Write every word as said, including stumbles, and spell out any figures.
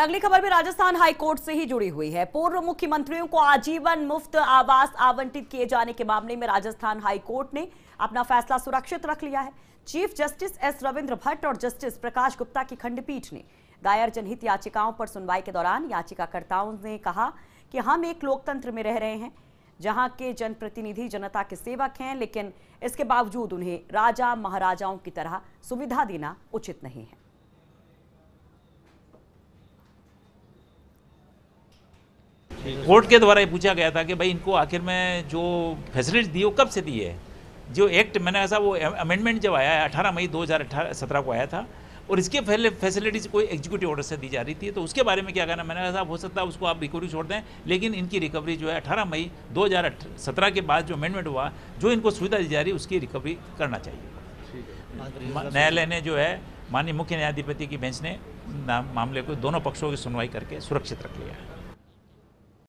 अगली खबर भी राजस्थान हाई कोर्ट से ही जुड़ी हुई है। पूर्व मुख्यमंत्रियों को आजीवन मुफ्त आवास आवंटित किए जाने के मामले में राजस्थान हाई कोर्ट ने अपना फैसला सुरक्षित रख लिया है। Chief justice S Ravindra Bhatt और जस्टिस प्रकाश गुप्ता की खंडपीठ ने दायर जनहित याचिकाओं पर सुनवाई के दौरान याचिकाकर्ताओं ने कहा कि हम एक लोकतंत्र में रह रहे हैं जहां के जनप्रतिनिधि जनता के सेवक हैं, लेकिन इसके बावजूद उन्हें राजा महाराजाओं की तरह सुविधा देना उचित नहीं है। कोर्ट के द्वारा ये पूछा गया था कि भाई इनको आखिर में जो फैसिलिटी दी वो कब से दी है। जो एक्ट मैंने ऐसा वो अमेंडमेंट जब आया है अठारह मई दो हज़ार सत्रह को आया था और इसके पहले फैसिलिटीज़ कोई एग्जीक्यूटिव ऑर्डर से दी जा रही थी, तो उसके बारे में क्या कहना। मैंने कहा साहब हो सकता है उसको आप रिकवरी छोड़ दें, लेकिन इनकी रिकवरी जो है अठारह मई दो हज़ार सत्रह के बाद जो अमेंडमेंट हुआ, जो इनको सुविधा दी जा रही है उसकी रिकवरी करना चाहिए। न्यायालय ने जो है माननीय मुख्य न्यायाधिपति की बेंच ने मामले को दोनों पक्षों की सुनवाई करके सुरक्षित रख लिया है।